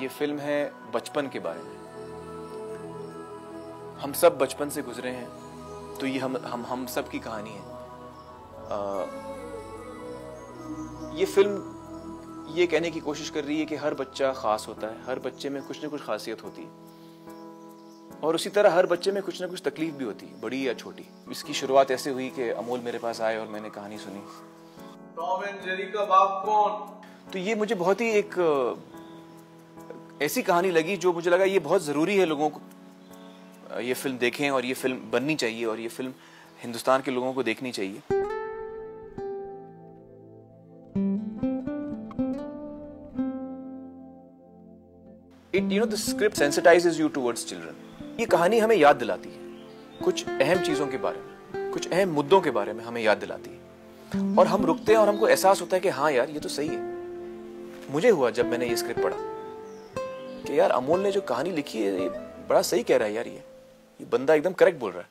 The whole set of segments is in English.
ये फिल्म है बचपन के बारे में। हम सब बचपन से गुजरे हैं, तो ये हम सब की कहानी है। ये फिल्म ये कहने की कोशिश कर रही है कि हर बच्चा खास होता है, हर बच्चे में कुछ ना कुछ खासियत होती है, और उसी तरह हर बच्चे में कुछ ना कुछ तकलीफ भी होती है, बड़ी या छोटी। इसकी शुरुआत ऐसे हुई कि अमोल मेरे पास आए और मैंने कहानी सुनी, टॉम एंड जेरी का बाप कौन। तो ये मुझे बहुत ही एक ऐसी कहानी लगी जो मुझे लगा ये बहुत ज़रूरी है, लोगों को ये फिल्म देखें और ये फिल्म बननी चाहिए और ये फिल्म हिंदुस्तान के लोगों को देखनी चाहिए। It you know the script सेंसिटाइजेस you towards children. ये कहानी हमें याद दिलाती है कुछ अहम चीज़ों के बारे में, कुछ अहम मुद्दों के बारे में हमें याद दिलाती है, और हम रुकते हैं और हमको एहसास होता है कि हाँ यार ये तो सही है। मुझे हुआ जब मैंने ये स्क्रिप्ट पढ़ा कि यार अमोल ने जो कहानी लिखी है ये बड़ा सही कह रहा है यार, ये बंदा एकदम करेक्ट बोल रहा है,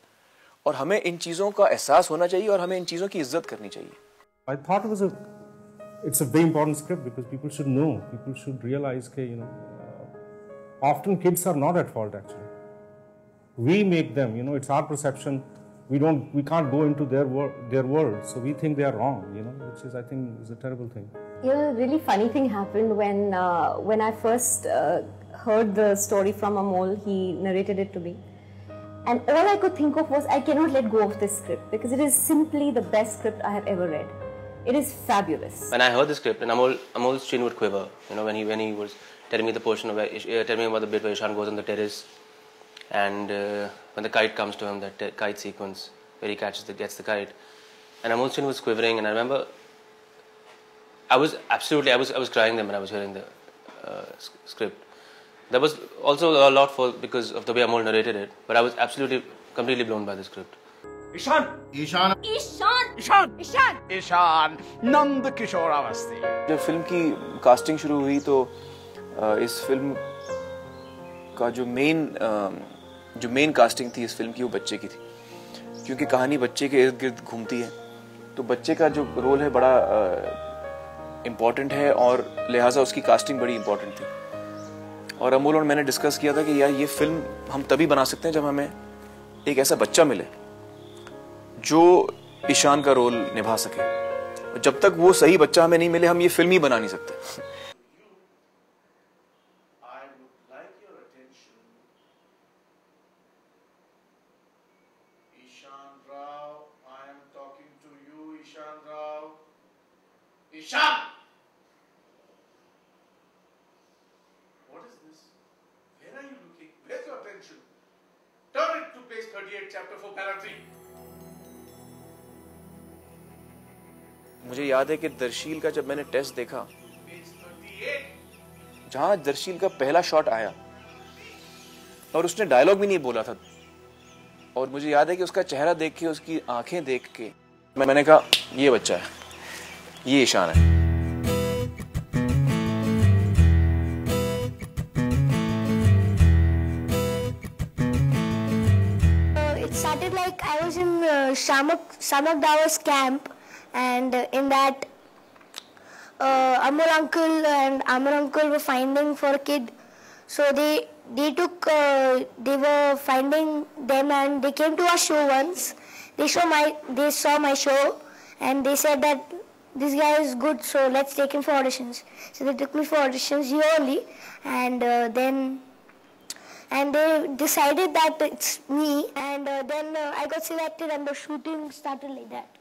और हमें इन चीज़ों का एहसास होना चाहिए और हमें इन चीज़ों की इज्जत करनी चाहिए। I thought it's a very important script because people should know, people should realise के you know often kids are not at fault, actually we make them, you know it's our perception, we can't go into their world, so we think they are wrong, you know which is I think is a terrible thing. A really funny thing happened when I first heard the story from Amol. He narrated it to me, and all I could think of was I cannot let go of this script because it is simply the best script I have ever read. It is fabulous. When I heard the script, and Amol's chin would quiver. You know, when he was telling me the portion of telling me about the bit where Ishaan goes on the terrace, and when the kite comes to him, that kite sequence where he gets the kite, and Amol's chin was quivering, and I remember. I was crying then when I was hearing the script. There was also a lot for because of the way Amol narrated it, but I was completely blown by the script. Ishaan. Nand Kishore Awasthi. जब film की casting शुरू हुई तो इस film का जो main casting थी इस फिल्म की वो बच्चे की थी, क्योंकि कहानी बच्चे के इर्द गिर्द घूमती है, तो बच्चे का जो रोल है बड़ा इम्पॉर्टेंट है, और लिहाजा उसकी कास्टिंग बड़ी इम्पॉर्टेंट थी। और अमोल और मैंने डिस्कस किया था कि यार ये फिल्म हम तभी बना सकते हैं जब हमें एक ऐसा बच्चा मिले जो ईशान का रोल निभा सके, और जब तक वो सही बच्चा हमें नहीं मिले हम ये फिल्म ही बना नहीं सकते। मुझे याद है कि दर्शील का जब मैंने टेस्ट देखा, जहां दर्शील का पहला शॉट आया और उसने डायलॉग भी नहीं बोला था, और मुझे याद है कि उसका चेहरा देख के, उसकी आंखें देख के मैंने कहा ये बच्चा है, ये ईशान है। It started like I was in Samir Da's camp, and in that Amol uncle were finding for a kid, so they were finding them, and they came to our show once. They saw my show, and they said that this guy is good, so let's take him for auditions. So they took me for auditions yearly, and then they decided that it's me, and then I got selected, and the shooting started like that.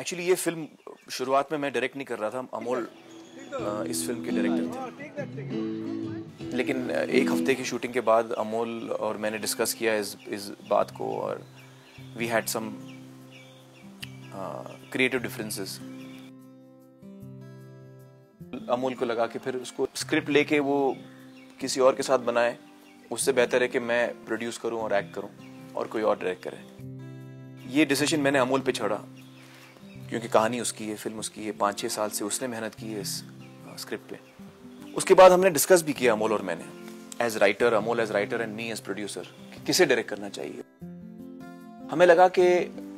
Actually, ये film शुरुआत में मैं direct नहीं कर रहा था, अमोल इस film के डायरेक्टर थे, लेकिन एक हफ्ते की शूटिंग के बाद अमोल और मैंने डिस्कस किया इस बात को, और we had some creative differences. Amol को लगा कि फिर उसको स्क्रिप्ट लेके वो किसी और के साथ बनाए, उससे बेहतर है कि मैं प्रोड्यूस करूं और एक्ट करूं और कोई और डायरेक्ट करे। ये डिसीजन मैंने अमोल पे छोड़ा, क्योंकि कहानी उसकी है, फिल्म उसकी है, 5-6 साल से उसने मेहनत की है इस स्क्रिप्ट पे। उसके बाद हमने डिस्कस भी किया अमोल और मैंने, as writer, Amol as writer and me as producer, किसे डायरेक्ट करना चाहिए। हमें लगा कि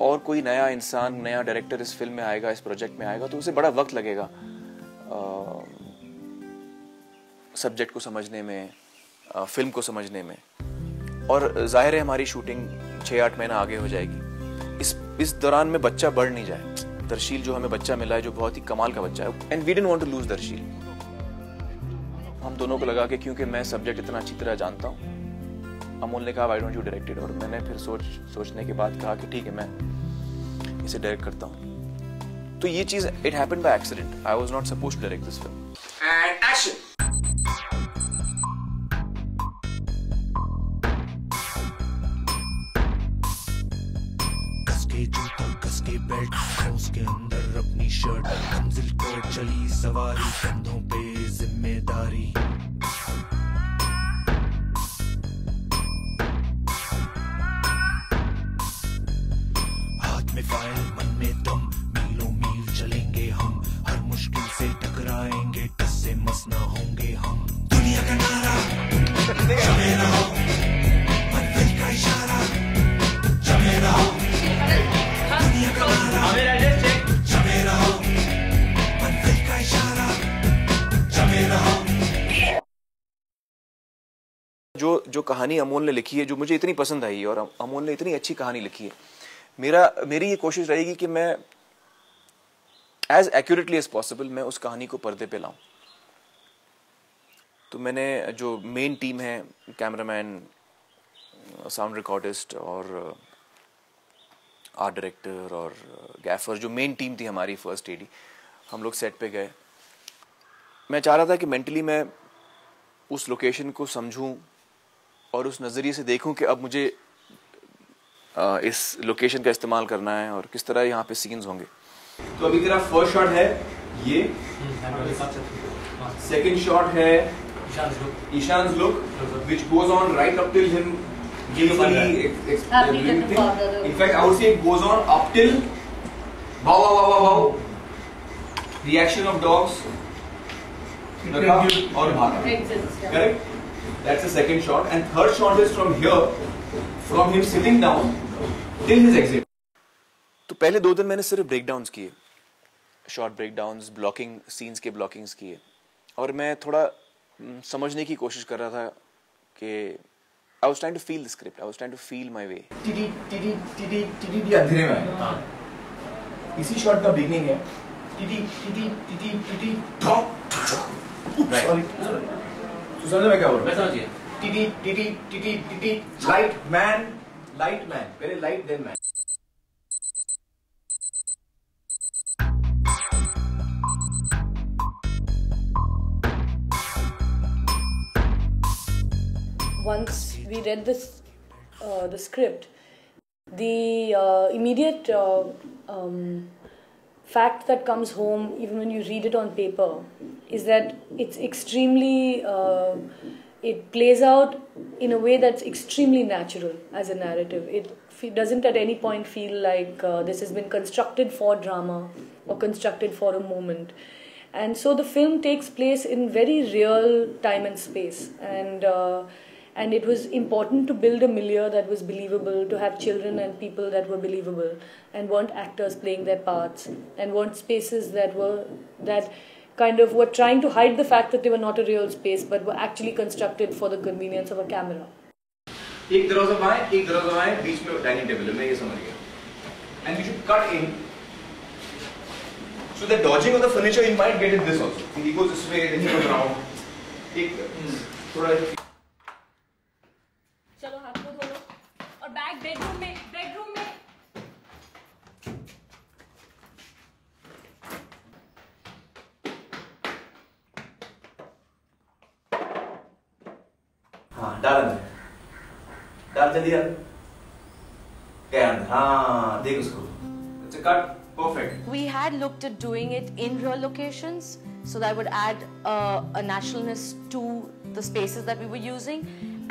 और कोई नया इंसान, नया डायरेक्टर इस फिल्म में आएगा, इस प्रोजेक्ट में आएगा, तो उसे बड़ा वक्त लगेगा सब्जेक्ट को समझने में, फिल्म को समझने में, और जाहिर है हमारी शूटिंग 6-8 महीना आगे हो जाएगी। इस दौरान में बच्चा बढ़ नहीं जाए। दर्शील जो हमें बच्चा मिला है, जो बहुत ही कमाल का बच्चा है, and we didn't want to lose Darsheel. हम दोनों को लगा कि क्योंकि मैं सब्जेक्ट इतना अच्छी तरह जानता हूँ, अमोल ने कहा why don't you direct it, और मैंने फिर सोचने के बाद कहा कि ठीक है मैं इसे डायरेक्ट करता हूँ। तो ये चीज it happened by accident. I was not supposed to direct this film. And action. कसके जूता, कसके बेल्ट, उसके अंदर अपनी शर्ट, मंजिल को चली सवारी, कंधों पे जिम्मेदारी। जो कहानी अमोल ने लिखी है, जो मुझे इतनी पसंद आई है, और अमोल ने इतनी अच्छी कहानी लिखी है, मेरी ये कोशिश रहेगी कि मैं एज एक्यूरेटली एज पॉसिबल मैं उस कहानी को पर्दे पे लाऊं। तो मैंने जो मेन टीम है, कैमरामैन, साउंड रिकॉर्डिस्ट और आर्ट डायरेक्टर और गैफर, जो मेन टीम थी हमारी, फर्स्ट एडी, हम लोग सेट पे गए। मैं चाह रहा था कि मेंटली मैं उस लोकेशन को समझूं और उस नज़रिए से देखूं कि अब मुझे इस लोकेशन का इस्तेमाल करना है और किस तरह यहाँ पे सीन्स होंगे। तो अभी तेरा फर्स्ट शॉट है ये, सेकंड शॉट है Ishaan's look which goes on right up till him in fact I would say it goes on up till wow wow wow reaction of dogs और correct. That's the second shot and third shot is from here, from him sitting down till his exit. तो पहले 2 दिन मैंने सिर्फ breakdowns किए, short breakdowns, blocking, scenes के ब्लॉकिंग्स किए, और मैं थोड़ा समझने की कोशिश कर रहा था कि I was trying to feel the script, I was trying to feel my way. टीडी टीडी टीडी टीडी भी अंधेरे में है, इसी शॉट का बिगिनिंग है। टीडी टीडी टीडी टीडी Once we read this the script, the immediate fact that comes home, even when you read it on paper, is that it's extremely, it plays out in a way that's extremely natural as a narrative. It doesn't at any point feel like this has been constructed for drama or constructed for a moment. And so the film takes place in very real time and space. And it was important to build a milieu that was believable, to have children and people that were believable and weren't actors playing their parts and weren't spaces that were kind of trying to hide the fact that they were not a real space but were actually constructed for the convenience of a camera. Ek darwaza hai beech mein dining table mein, ye samajh gaya, and we should cut in so the dodging of the furniture you might get in this also. He goes this way, then he goes around ek thoda perfect. We had looked at doing it in real locations, so that would add a naturalness to the spaces that we were using,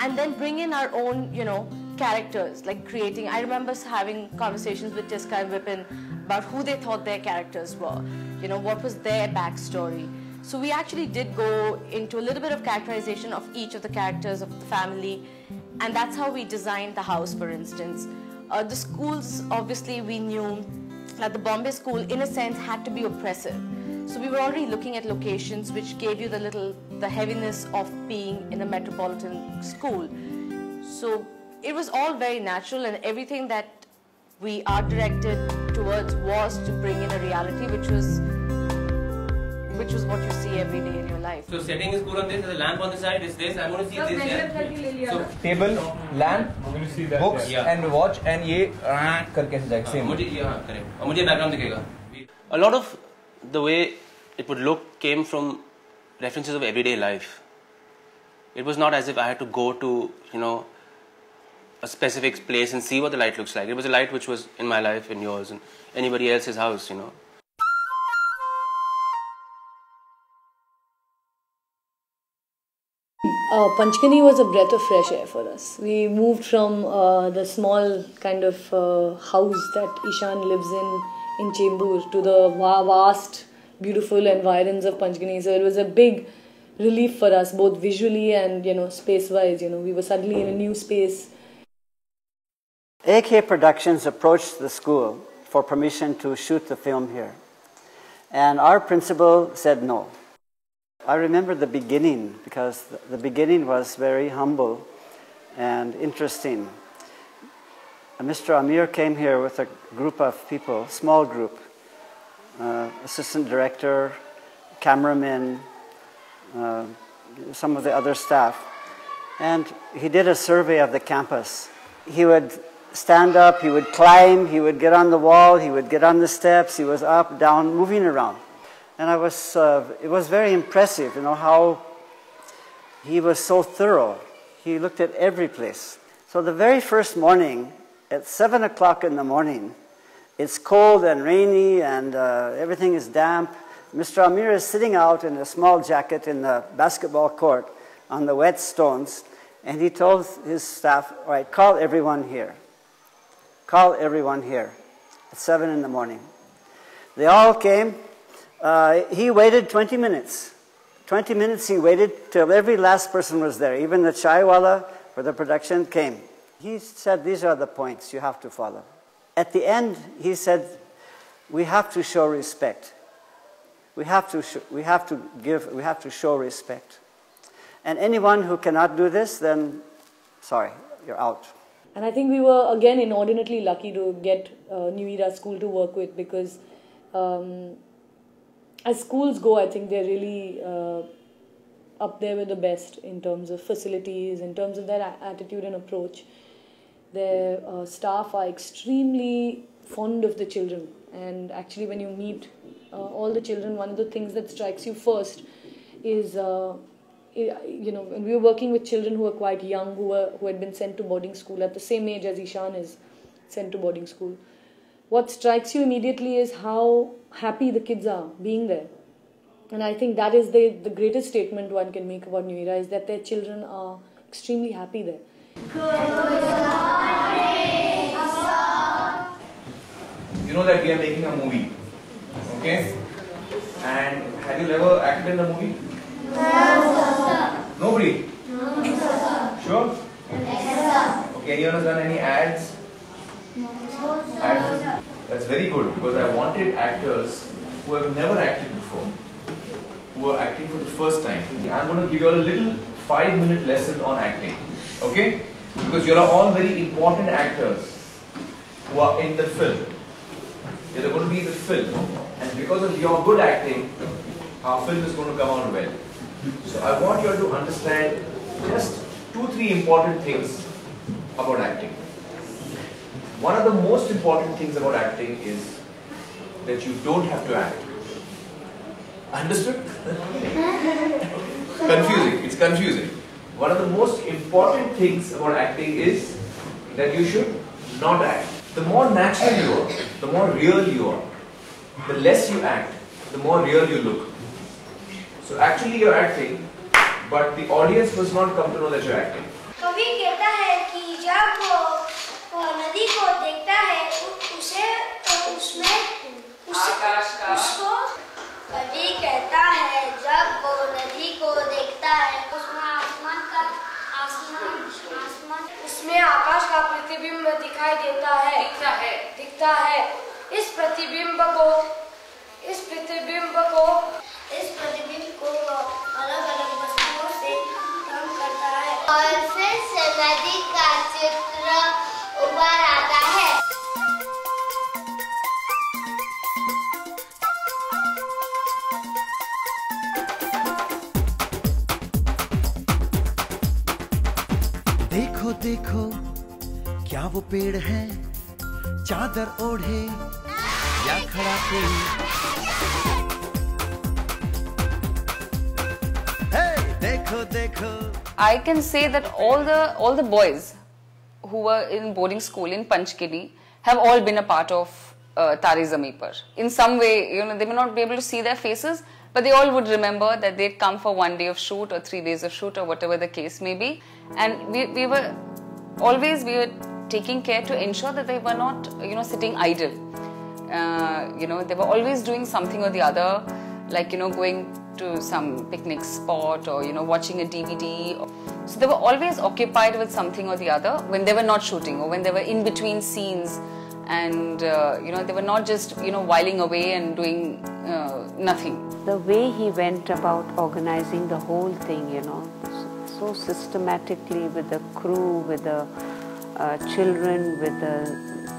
and then bring in our own, you know, characters, like creating. I remember having conversations with Tiska and Vipin about who they thought their characters were, you know, what was their backstory. So we actually did go into a little bit of characterization of each of the characters of the family, and that's how we designed the house, for instance. The schools, obviously, we knew that the Bombay school, in a sense, had to be oppressive. So we were already looking at locations which gave you the heaviness of being in a metropolitan school. So it was all very natural, and everything that we are directed towards was to bring in a reality which was what you see every day in your life. So setting is cool on this, there's a lamp on the side, it's this, I'm going to see this, yeah. So table, lamp, that, books, yeah. And watch, and ye karke sajayega, same. Mujhe, yeah, correct. And mujhe background dikhega. A lot of the way it would look came from references of everyday life. It was not as if I had to go to, you know, a specific place and see what the light looks like. It was a light which was in my life, in yours, and anybody else's house, you know. Panchgani was a breath of fresh air for us. We moved from the small kind of house that Ishaan lives in Chembur to the vast, beautiful environs of Panchgani. So it was a big relief for us, both visually and, you know, space-wise. You know, we were suddenly in a new space. AK Productions approached the school for permission to shoot the film here, and our principal said no. I remember the beginning, because the beginning was very humble and interesting. Mr. Aamir came here with a group of people, small group, assistant director, cameramen, some of the other staff, and he did a survey of the campus. He would stand up, he would climb, he would get on the wall, he would get on the steps, he was up, down, moving around. And I was, it was very impressive, you know, how he was so thorough. He looked at every place. So the very first morning, at 7 o'clock in the morning, it's cold and rainy and everything is damp. Mr. Aamir is sitting out in a small jacket in the basketball court on the wet stones, and he told his staff, all right, call everyone here. Call everyone here at 7 in the morning. They all came. He waited 20 minutes. 20 minutes he waited till every last person was there. Even the chaiwala for the production came. He said, these are the points you have to follow. At the end, he said, we have to show respect. We have to show respect. And anyone who cannot do this, then, sorry, you're out. And I think we were, again, inordinately lucky to get New Era School to work with, because as schools go, I think they're really up there with the best in terms of facilities, in terms of their attitude and approach. Their staff are extremely fond of the children. And actually, when you meet all the children, one of the things that strikes you first is... you know, and we were working with children who were quite young, who had been sent to boarding school at the same age as Ishaan is sent to boarding school. What strikes you immediately is how happy the kids are being there. And I think that is the greatest statement one can make about New Era, is that their children are extremely happy there. You know that we are making a movie, okay? And have you ever acted in a movie? Nobody? No, sir. Sure? Yes, sir. Okay, anyone has done any ads? No, sir. Ads? That's very good, because I wanted actors who have never acted before, who are acting for the first time. I'm going to give you all a little 5-minute lesson on acting, okay? Because you are all very important actors who are in the film. You're going to be in the film, and because of your good acting, our film is going to come out well. So I want you all to understand just 2-3 important things about acting. One of the most important things about acting is that you don't have to act. Understood? Confusing. It's confusing. One of the most important things about acting is that you should not act. The more natural you are, the more real you are, the less you act, the more real you look. So actually you're acting, but the audience must not come to know that you're acting. कभी कहता है कि जब वो नदी को देखता है उसे उसमें आकाश का उसको कभी कहता है जब वो नदी को देखता है उसमें आसमान उसमें आकाश का प्रतिबिंब दिखाई देता है दिखता है इस प्रतिबिंब को इस प्रतिबिंब को अलग अलग वस्तुओं से कम करता है और फिर से नदी का चित्र उभर आता है। देखो देखो क्या वो पेड़ है, चादर ओढ़े या खड़ा कोई। I can say that all the boys who were in boarding school in Panchgani have all been a part of Taare Zameen Par. In some way, you know, they may not be able to see their faces, but they all would remember that they'd come for one day of shoot or 3 days of shoot or whatever the case may be. And we were taking care to ensure that they were not, you know, sitting idle. You know, they were always doing something or the other, like, you know, going to some picnic spot or, you know, watching a DVD. So they were always occupied with something or the other when they were not shooting or when they were in between scenes, and you know, they were not just, you know, whiling away and doing nothing. The way he went about organizing the whole thing, you know, so systematically, with the crew, with the children,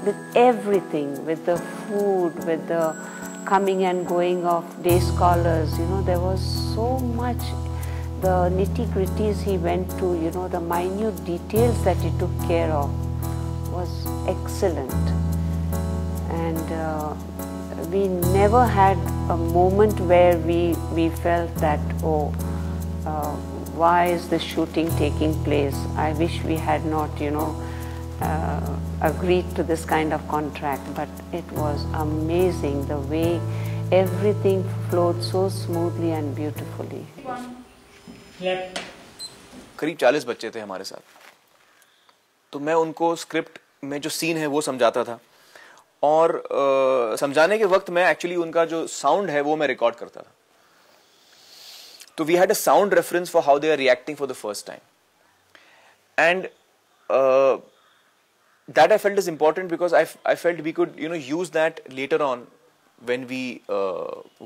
with everything, with the food, with the coming and going of day scholars, you know, there was so much, the nitty-gritties he went to, you know, the minute details that he took care of was excellent. And we never had a moment where we felt that, oh, why is the shooting taking place? I wish we had not, you know, agreed to this kind of contract. But it was amazing the way everything flowed so smoothly and beautifully. करीब 40 बच्चे थे हमारे साथ, तो मैं उनको script में जो सीन है वो समझाता था, और समझाने के वक्त मैं एक्चुअली उनका जो साउंड है वो मैं रिकॉर्ड करता था. तो we had a sound reference for how they are reacting for the first time, and that I felt is important because I felt we could, you know, use that later on when we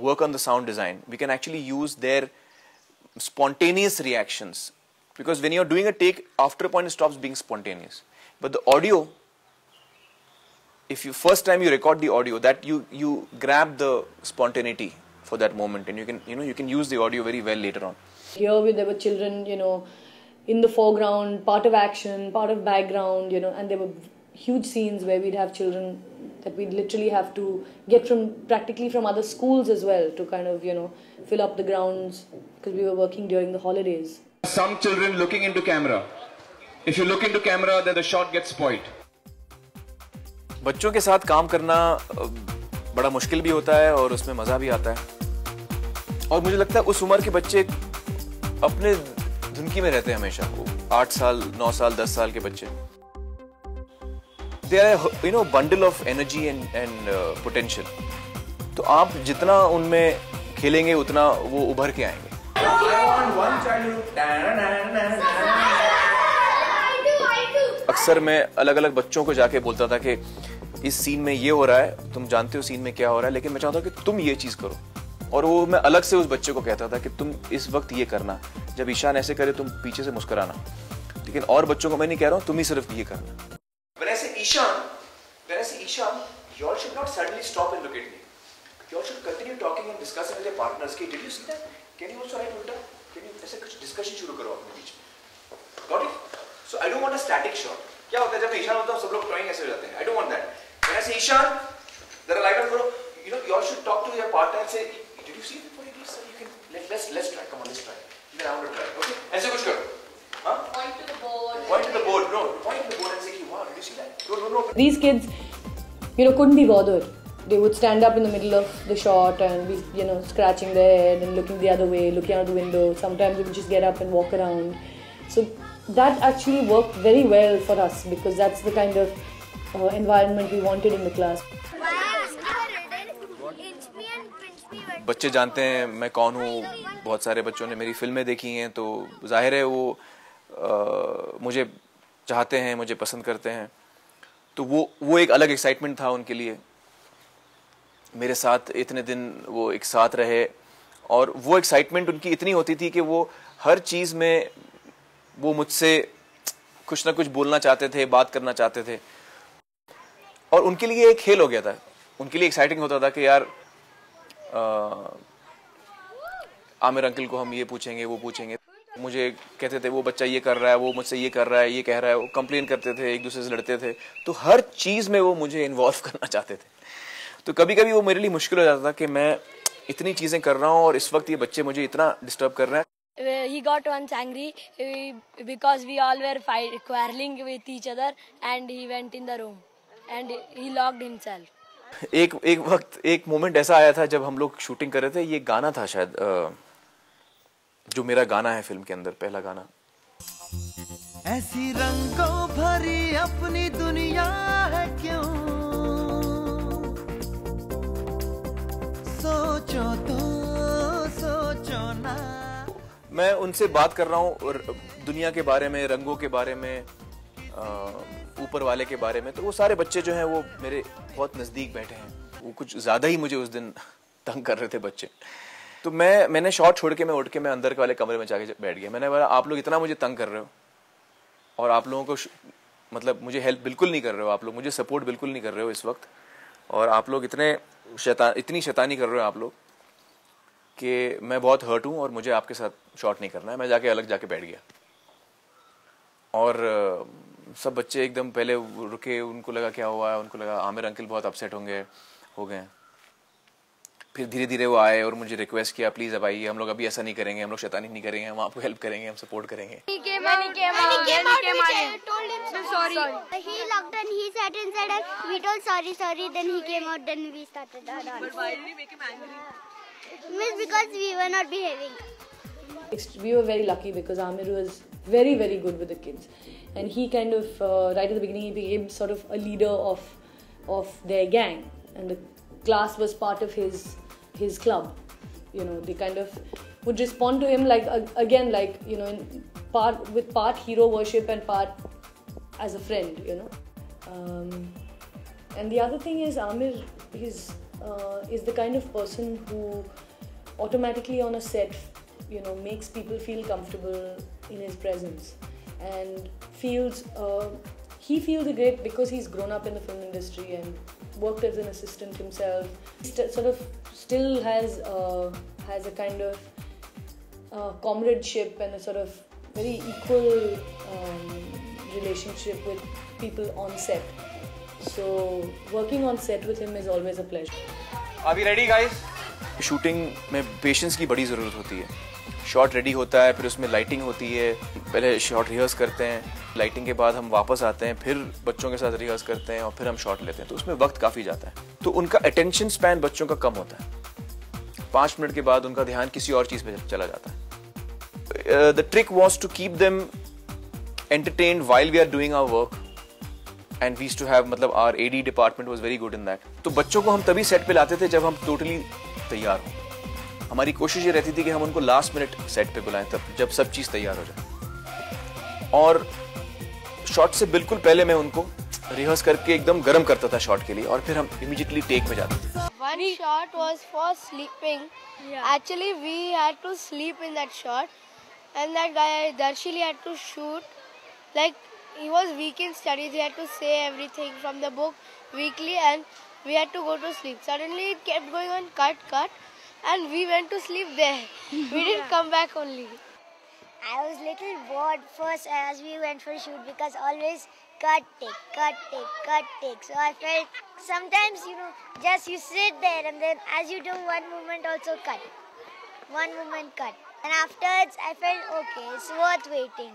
work on the sound design. We can actually use their spontaneous reactions, because when you're doing a take, after a point it stops being spontaneous. But the audio, if you first time you record the audio, that you grab the spontaneity for that moment, and you can use the audio very well later on. Here there were children, you know, in the foreground, part of action, part of background, you know, and there were huge scenes where we'd have children that we'd literally have to get from practically from other schools as well to kind of, you know, fill up the grounds, because we were working during the holidays. Some children looking into camera. If you look into camera, then the shot gets spoiled. बच्चों के साथ काम करना बड़ा मुश्किल भी होता है और उसमें मजा भी आता है, और मुझे लगता है उस उम्र के बच्चे अपने धुनकी में रहते हैं हमेशा. 8 साल, 9 साल, 10 साल के बच्चे, they are, you know, bundle of energy and potential. तो आप जितना उनमें खेलेंगे उतना वो उभर के आएंगे. अक्सर मैं अलग अलग बच्चों को जाके बोलता था कि इस सीन में ये हो रहा है, तुम जानते हो सीन में क्या हो रहा है, लेकिन मैं चाहता हूँ कि तुम ये चीज करो. और वो मैं अलग से उस बच्चे को कहता था कि तुम इस वक्त ये करना, जब ईशान ऐसे करे तुम पीछे से मुस्कुराना, लेकिन और बच्चों को मैं नहीं कह रहा हूं, तुम ही सिर्फ ये करना. When I say Ishaan, you all should not suddenly stop and look at me. You all should continue talking and discussing with your partners. Did you see that? Can you also write ulta? Can you ऐसे कुछ discussion शुरू करो अपने बीच में. Got it? So I don't want a static shot. क्या होता है जब ईशान होता है सब लोग ड्राइंग ऐसे हो जाते हैं. I don't want that. When I say Ishaan, there are light on करो. You know, you all should talk to your partner and say, did you see that? What it is? So you can let's try. Come on, let's try. Okay. ऐसे कुछ करो. Huh? Point to the board. Point to the board. No, point to the board and say, "Wow, did you see that?" No. These kids, you know, couldn't be bothered. They would stand up in the middle of the shot and be, you know, scratching their head and looking the other way, looking out the window. Sometimes they would just get up and walk around. So that actually worked very well for us, because that's the kind of environment we wanted in the class. बच्चे जानते हैं मैं कौन हूँ. बहुत सारे बच्चों ने मेरी फिल्में देखी हैं, तो जाहिर है वो मुझे चाहते हैं, मुझे पसंद करते हैं. तो वो एक अलग एक्साइटमेंट था उनके लिए. मेरे साथ इतने दिन वो एक साथ रहे और वो एक्साइटमेंट उनकी इतनी होती थी कि वो हर चीज़ में वो मुझसे कुछ ना कुछ बोलना चाहते थे, बात करना चाहते थे और उनके लिए एक खेल हो गया था। उनके लिए एक्साइटिंग होता था कि यार आमिर अंकल को हम ये पूछेंगे वो पूछेंगे। मुझे कहते थे वो बच्चा ये कर रहा है, वो मुझसे ये कर रहा है, ये कह रहा है, वो कंप्लेन करते थे, एक दूसरे से लड़ते थे, तो हर चीज़ में वो मुझे इन्वॉल्व करना चाहते थे। तो कभी कभी वो मेरे लिए मुश्किल हो जाता था कि मैं इतनी चीज़ें कर रहा हूँ और इस वक्त ये बच्चे मुझे इतना डिस्टर्ब कर रहे हैं। He got once angry because we all were quarreling with each other and he went in the room and he locked himself. एक मोमेंट ऐसा आया था जब हम लोग शूटिंग कर रहे थे। ये गाना था शायद जो मेरा गाना है फिल्म के अंदर, पहला गाना। ऐसी रंगों भरी अपनी दुनिया है क्यों, सोचो तो सोचो ना। मैं उनसे बात कर रहा हूँ दुनिया के बारे में, रंगों के बारे में, ऊपर वाले के बारे में, तो वो सारे बच्चे जो हैं वो मेरे बहुत नज़दीक बैठे हैं। वो कुछ ज़्यादा ही मुझे उस दिन तंग कर रहे थे बच्चे। तो मैंने शॉट छोड़ के मैं उठ के मैं अंदर के वाले कमरे में जाके बैठ गया। मैंने बोला आप लोग इतना मुझे तंग कर रहे हो और आप लोगों को मतलब मुझे हेल्प बिल्कुल नहीं कर रहे हो, आप लोग मुझे सपोर्ट बिल्कुल नहीं कर रहे हो इस वक्त और आप लोग इतनी शैतानी कर रहे हो आप लोग कि मैं बहुत हर्ट हूँ और मुझे आपके साथ शॉट नहीं करना है। मैं जाके अलग जाके बैठ गया और सब बच्चे एकदम पहले रुके, उनको लगा क्या हुआ है, उनको लगा आमिर अंकल बहुत अपसेट होंगे हो गए। फिर धीरे धीरे वो आए और मुझे रिक्वेस्ट किया प्लीज़ अब आइए, हम लोग अभी ऐसा नहीं करेंगे, हम लोग शैतानी नहीं करेंगे, हम आपको हेल्प करेंगे, हम सपोर्ट करेंगे। We were very lucky because Aamir was very, very good with the kids, and he kind of right at the beginning he became sort of a leader of their gang, and the class was part of his club. You know, they kind of would respond to him like again, like you know, in part hero worship and part as a friend. You know, and the other thing is Aamir is the kind of person who automatically on a set, you know, makes people feel comfortable in his presence and he feels great because he's grown up in the film industry and worked as an assistant himself. He sort of still has a kind of comradeship and a sort of very equal relationship with people on set. So working on set with him is always a pleasure. Are we ready, guys? Shooting में patience की बड़ी ज़रूरत होती है। Shot ready होता है, फिर उसमें लाइटिंग होती है, पहले शॉट रिहर्स करते हैं, लाइटिंग के बाद हम वापस आते हैं, फिर बच्चों के साथ रिहर्स करते हैं और फिर हम शॉट लेते हैं, तो उसमें वक्त काफ़ी जाता है। तो उनका अटेंशन स्पैन बच्चों का कम होता है, 5 मिनट के बाद उनका ध्यान किसी और चीज़ पर चला जाता है। The trick was to keep them entertained while we are doing our work and we used to have मतलब our AD department was very good in that. तो बच्चों को हम तभी सेट पर लाते थे जब हम टोटली तैयार हो। हमारी कोशिश ये रहती थी कि हम उनको लास्ट मिनट सेट पे बुलाएं, तब जब सब चीज़ तैयार हो जाए। और शॉट से बिल्कुल पहले मैं उनको रिहर्स करके एकदम गर्म करता था शॉट के लिए और फिर हम इमीडिएटली टेक में जाते थे। One shot was for sleeping. Actually, we had to sleep in that shot, and that guy Darsheel had to shoot. Like he was weak in studies, he had to say everything from the book weekly and. We had to go to sleep. Suddenly it kept going on cut and we went to sleep there. We didn't come back only. I was little bored first as we went for shoot because always cut take. So I felt sometimes you know just you sit there and then as you do one movement also cut. One movement cut. And afterwards I felt okay it's worth waiting.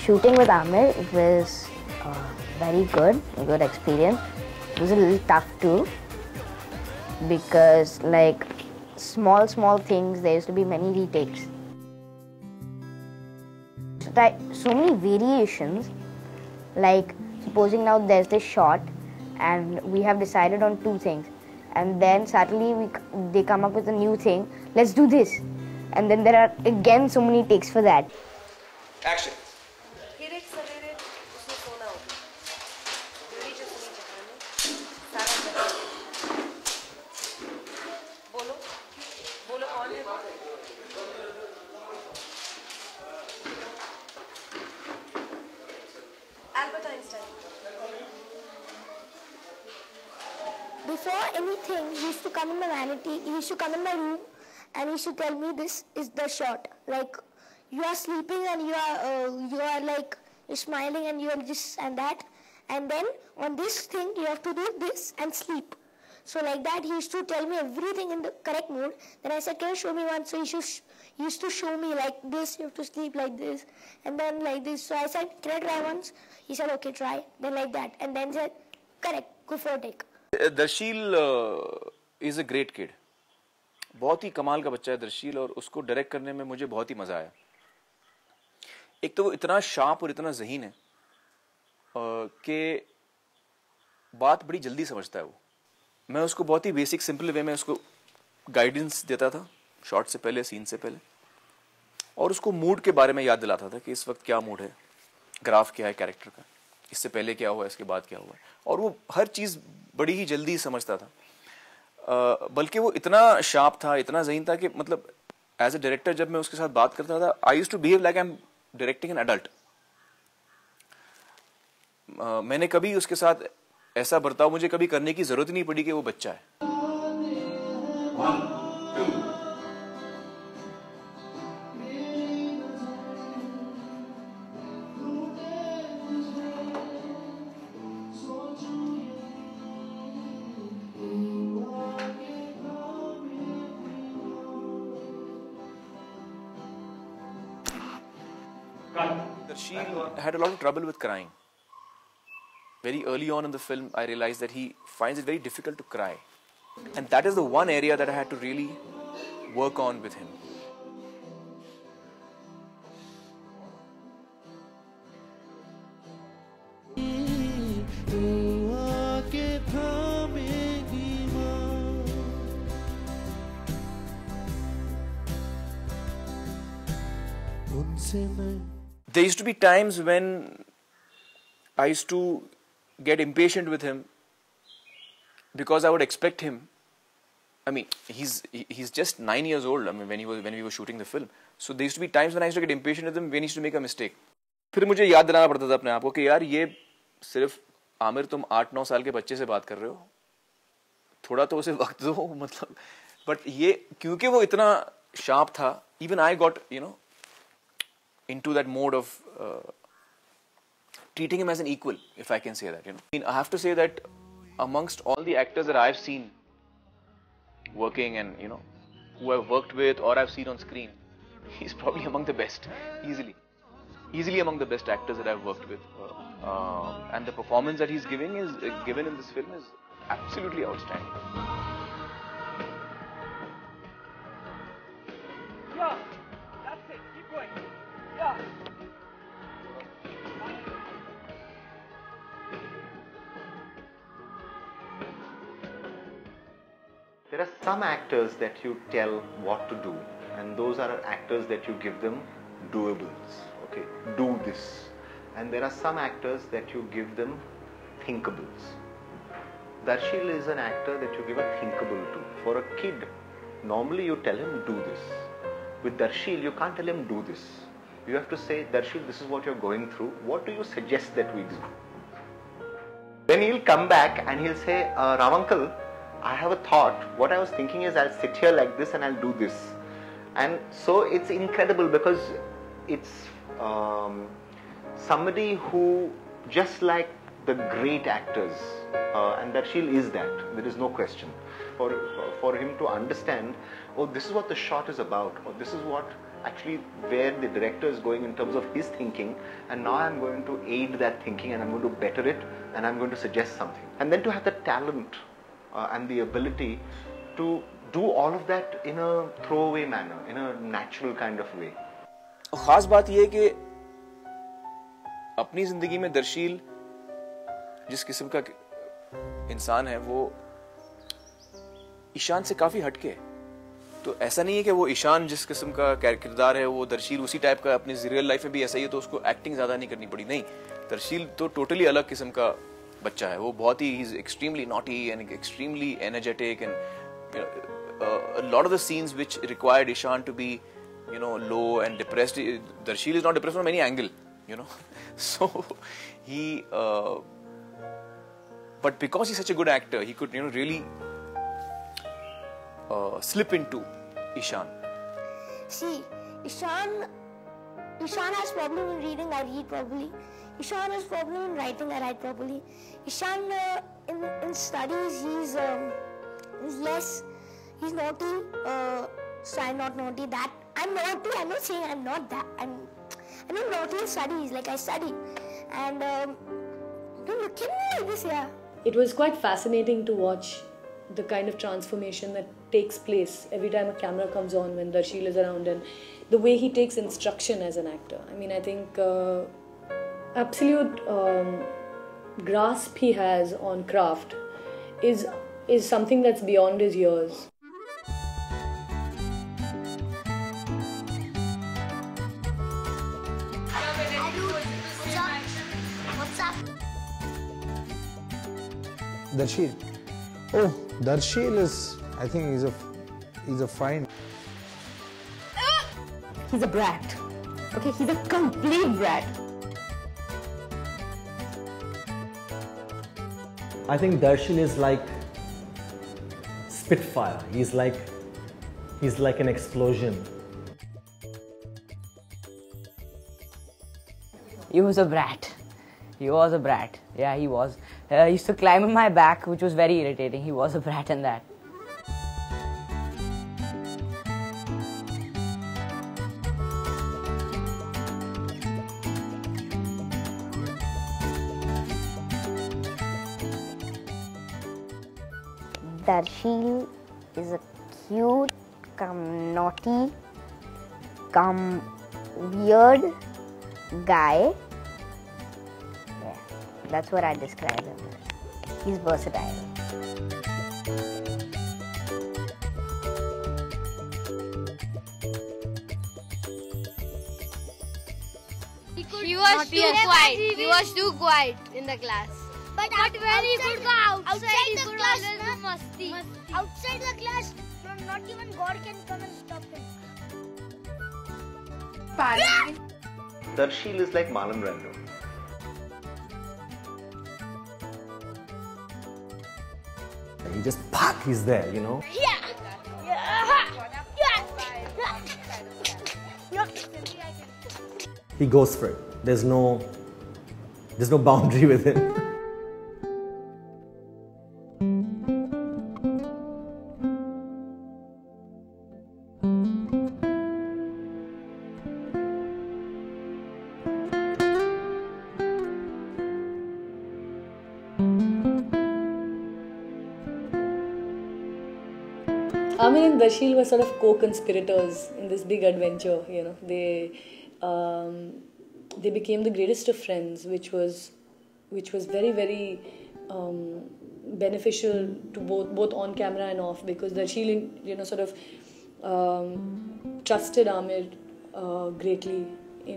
Shooting with Aamir was very good experience. It was a little tough too because like small things there used to be many retakes. so many variations. Like supposing now there's this shot and we have decided on two things, and then suddenly they come up with a new thing, let's do this, and then there are again so many takes for that. Action. Before anything, he used to come in my vanity, he used to come in my room and he used to tell me, this is the shot. Like, you are sleeping and you are like, you're smiling and you are this and that. And then on this thing, you have to do this and sleep. So like that, he used to tell me everything in the correct mood. Then I said, can you show me one? So he used to show me like this, you have to sleep like this. And then like this. So I said, can I try once? He said, okay, try. Then like that. And then said, correct, go for a take. Darsheel is a great kid, बहुत ही कमाल का बच्चा है दर्शील, और उसको direct करने में मुझे बहुत ही मज़ा आया. एक तो वो इतना शार्प और इतना जहीन है कि बात बड़ी जल्दी समझता है वो. मैं उसको बहुत ही बेसिक सिंपल वे में उसको गाइडेंस देता था शॉट से पहले, सीन से पहले, और उसको मूड के बारे में याद दिलाता था कि इस वक्त क्या मूड है, ग्राफ क्या है कैरेक्टर का, इससे पहले क्या हुआ, इसके बाद क्या हुआ. और वो हर चीज़ बड़ी ही जल्दी समझता था. बल्कि वो इतना शार्प था, इतना जहीन था कि मतलब एज ए डायरेक्टर जब मैं उसके साथ बात करता था, I used to behave like I am directing an adult. मैंने कभी उसके साथ ऐसा बर्ताव मुझे कभी करने की जरूरत नहीं पड़ी कि वो बच्चा है. 1, 2 Had a lot of trouble with crying. Very early on in the film, I realized that he finds it very difficult to cry, and that is the one area that I had to really work on with him. There used to be times when I used to get impatient with him because I would expect him. I mean, he's just 9 years old. I mean, when we were shooting the film, so there used to be times when I used to get impatient with him when he used to make a mistake. फिर मुझे याद दिलाना पड़ता था अपने आप को कि यार ये सिर्फ आमिर तुम 8-9 साल के बच्चे से बात कर रहे हो, थोड़ा तो उसे वक्त दो मतलब. But ये क्योंकि वो इतना sharp था, even I got into that mode of treating him as an equal, if I can say that. I mean, I have to say that amongst all the actors that I've seen working and who I've worked with or I've seen on screen, he's probably among the best, easily among the best actors that I've worked with. And the performance that he's giving is given in this film is absolutely outstanding. There are some actors that you tell what to do, and those are actors that you give them doables, okay, do this. And there are some actors that you give them thinkables. Darsheel is an actor that you give a thinkable to. For a kid, normally you tell him do this. With Darsheel, you can't tell him do this. You have to say, Darsheel, this is what you're going through. What do you suggest that we do? Then he'll come back and he'll say, Ram uncle, I have a thought. What I was thinking is I'll sit here like this and I'll do this. And so it's incredible because it's somebody who, just like the great actors, and Darsheel is that, there is no question. For him to understand, oh, this is what the shot is about, or this is what actually where the director is going in terms of his thinking, and now I'm going to aid that thinking and I'm going to better it and I'm going to suggest something. And then to have the talent and the ability to do all of that in a throwaway manner, in a natural kind of way. खास बात ये कि अपनी जिंदगी में दर्शील जिस किस्म का इंसान है वो ईशान से काफी हटके, तो ऐसा नहीं है कि वो ईशान जिस किस्म का किरदार है वो दर्शील उसी टाइप का अपनी रियल लाइफ में भी ऐसा ही है, तो उसको एक्टिंग ज्यादा नहीं करनी पड़ी। नहीं, दर्शील तो टोटली अलग किस्म का बच्चा है। वो बहुत ही is extremely naughty and extremely energetic and lot of the scenes which required Ishaan to be low and depressed. Darsheel is not depressed from any angle, So he, but because he's such a good actor, he could, really slip into Ishaan. See, Ishaan has problem in reading. I read properly. Ishaan has problem in writing. I write properly. Ishaan in studies, he's less. He's naughty. So I'm not naughty. That. I'm naughty. I'm not saying I'm not that. I'm not naughty in studies. Like I study, and don't look at me like this, yeah. It was quite fascinating to watch the kind of transformation that takes place every time a camera comes on when Darsheel is around, and the way he takes instruction as an actor. I mean, I think absolute grasp he has on craft is something that's beyond his years. Darsheel. Oh, Darsheel is, I think he's a fine. He's a brat. Okay, he's a complete brat. I think Darsheel is like spitfire. He's like an explosion. He was a brat. Yeah, he was. He used to climb on my back, which was very irritating. He was a brat in that. Darsheel is a cute, come naughty, come weird guy. That's what I describe him as. He's versatile. He was too quiet in the class. But when he would go outside the class, musty. Outside the class, not even God can come and stop him. Yeah. Darsheel is like Marlon Brando. He just pack, he's there, Yeah. He goes for it. There's no boundary with him. Aamir and Darsheel were sort of co-conspirators in this big adventure, They became the greatest of friends, which was very, very beneficial to both on camera and off, because Darsheel, sort of trusted Aamir greatly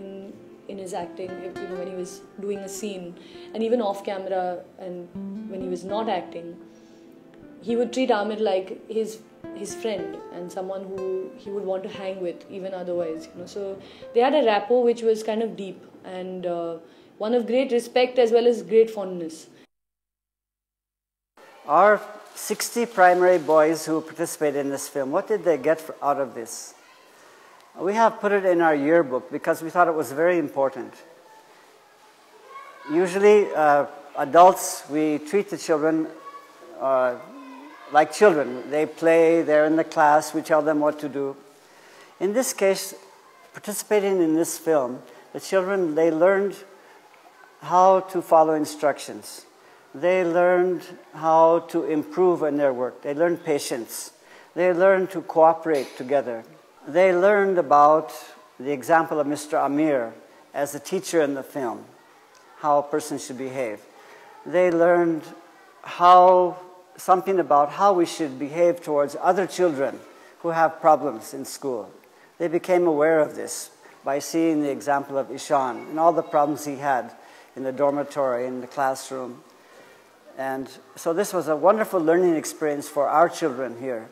in his acting, when he was doing a scene, and even off camera and when he was not acting, he would treat Aamir like his friend and someone who he would want to hang with even otherwise, So they had a rapport which was kind of deep and one of great respect as well as great fondness. Our 60 primary boys who participated in this film, what did they get out of this? We have put it in our yearbook because we thought it was very important. Usually adults, we treat the children like children. They play, they're in the class, we tell them what to do. In this case, participating in this film, the children, they learned how to follow instructions. They learned how to improve in their work. They learned patience. They learned to cooperate together. They learned about the example of Mr. Aamir as a teacher in the film. how a person should behave. They learned how, something about how we should behave towards other children who have problems in school. They became aware of this by seeing the example of Ishaan and all the problems he had in the dormitory, in the classroom. And so this was a wonderful learning experience for our children here,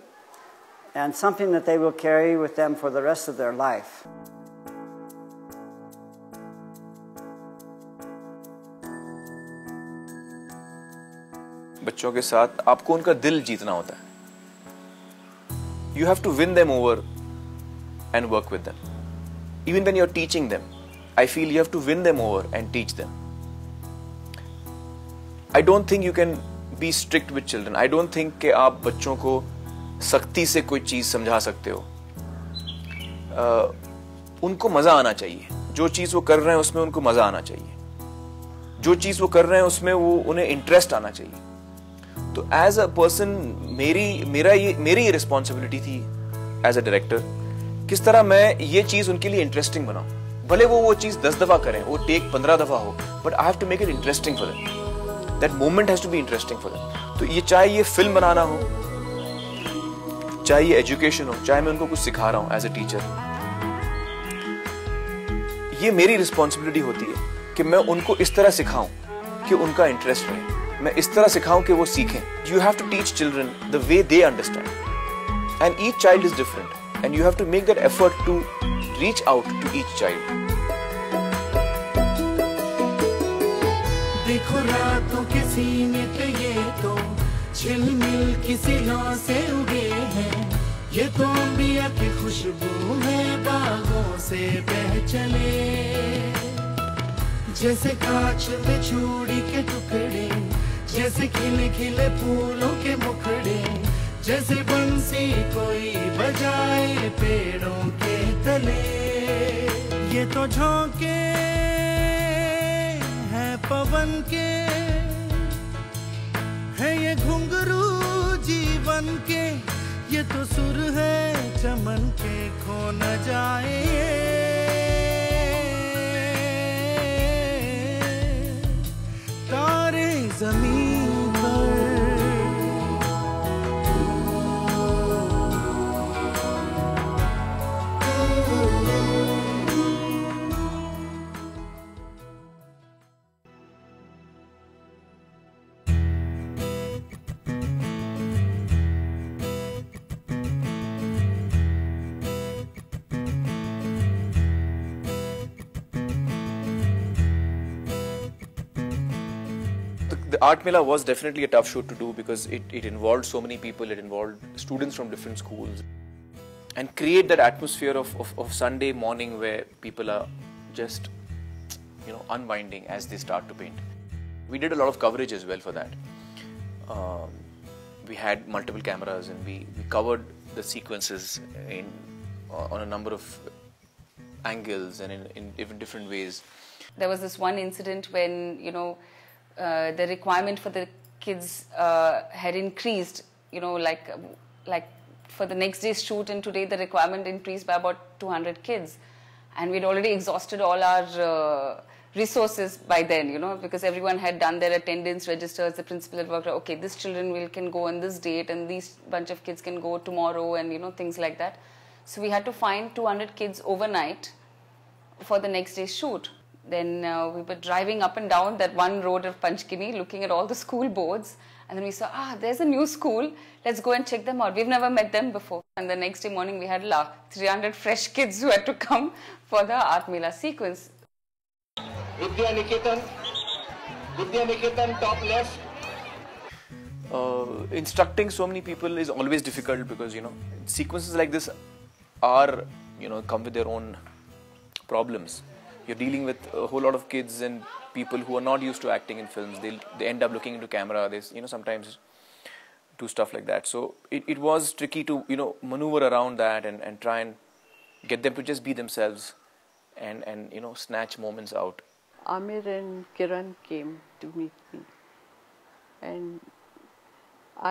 and something that they will carry with them for the rest of their life. बच्चों के साथ आपको उनका दिल जीतना होता है. You have to win them over and work with them. Even when you're teaching them, I feel you have to win them over and teach them. I don't think you can be strict with children. I don't think कि आप बच्चों को सख्ती से कोई चीज़ समझा सकते हो. उनको मज़ा आना चाहिए. जो चीज़ वो कर रहे हैं उसमें उनको मज़ा आना चाहिए. जो चीज़ वो कर रहे हैं उसमें वो उन्हें इंटरेस्ट आना चाहिए. तो एज अ पर्सन मेरी रिस्पॉन्सिबिलिटी थी एज अ डायरेक्टर किस तरह मैं ये चीज़ उनके लिए इंटरेस्टिंग बनाऊँ. भले वो चीज़ 10 दफ़ा करें, वो टेक 15 दफ़ा हो, but I have to make it interesting for them. That moment has to be interesting for them. तो ये चाहे ये फिल्म बनाना हो, चाहे ये एजुकेशन हो, चाहे मैं उनको कुछ सिखा रहा हूँ एज ए टीचर, ये मेरी रिस्पॉन्सिबिलिटी होती है कि मैं उनको इस तरह सिखाऊं कि उनका इंटरेस्ट रहे. मैं इस तरह सिखाऊं कि वो सीखें. You have to teach children the way they understand and each child is different and you have to make that effort to reach out to each child. देखो रातों के सीने पे ये तो झिलमिल किसी लौ से उगे हैं, ये तो अंबिया की खुशबू है बागों से बह चले. जैसे कांच में चूड़ी के टुकड़े, जैसे खिले खिले फूलों के मुखड़े, जैसे बंसी कोई बजाए पेड़ों के तले. ये तो झोंके हैं पवन के, है ये घुंघरू जीवन के, ये तो सुर है चमन के खो न जाए. तारे जमीन पर Art Mela was definitely a tough shoot to do because it involved so many people, it involved students from different schools, and create that atmosphere of Sunday morning where people are just, you know, unwinding as they start to paint. We did a lot of coverage as well for that. We had multiple cameras and we covered the sequences on a number of angles and in even different ways. There was this one incident when, you know, the requirement for the kids had increased, you know, like for the next day's shoot, and today the requirement increased by about 200 kids, and we'd already exhausted all our resources by then, you know, because everyone had done their attendance registers. The principal had worked out, okay, these children can go on this date and these bunch of kids can go tomorrow, and, you know, things like that. So we had to find 200 kids overnight for the next day's shoot. Then we were driving up and down that one road of Panchgani, looking at all the school boards, and then we saw, there's a new school, let's go and check them out. We've never met them before. And the next day morning we had 300 fresh kids who had to come for the Art Mela sequence. Vidya Niketan, top left. Instructing so many people is always difficult because, you know, sequences like this are, you know, come with their own problems. You're dealing with a whole lot of kids and people who are not used to acting in films. They end up looking into camera. They, you know, sometimes do stuff like that. So it was tricky to, you know, maneuver around that and try and get them to just be themselves and you know, snatch moments out. Aamir and Kiran came to meet me, and